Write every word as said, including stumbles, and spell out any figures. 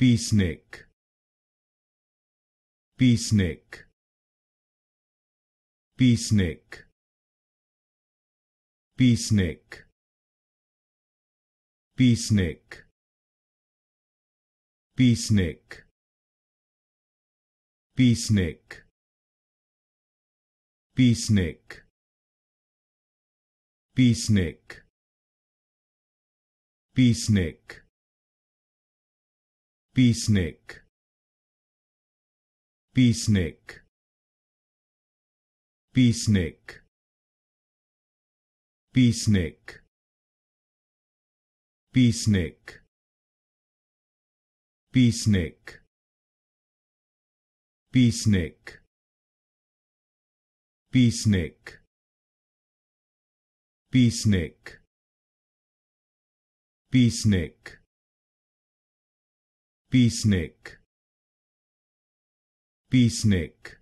Peacenik, Peacenik, Peacenik, Peacenik, Peacenik, Peacenik, Peacenik, Peacenik, Peacenik, Peacenik, Peacenik, Peacenik, Peacenik, Peacenik, Peacenik, Peacenik, Peacenik, Peacenik, Peacenik, Peacenik, Peacenik, Peacenik.